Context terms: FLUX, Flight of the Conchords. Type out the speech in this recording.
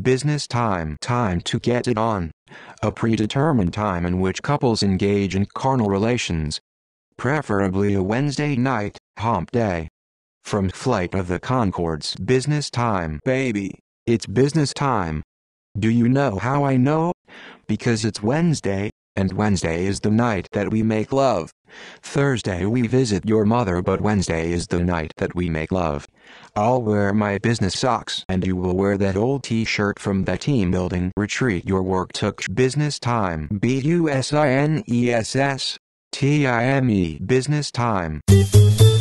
Business time. Time to get it on. A predetermined time in which couples engage in carnal relations. Preferably a Wednesday night, hump day. From Flight of the Conchords. Business time. Baby, it's business time. Do you know how I know? Because it's Wednesday, and Wednesday is the night that we make love. Thursday we visit your mother, but Wednesday is the night that we make love. I'll wear my business socks and you will wear that old t-shirt from that team building retreat your work took. Business time. B-U-S-I-N-E-S-S-T-I-M-E. Business time.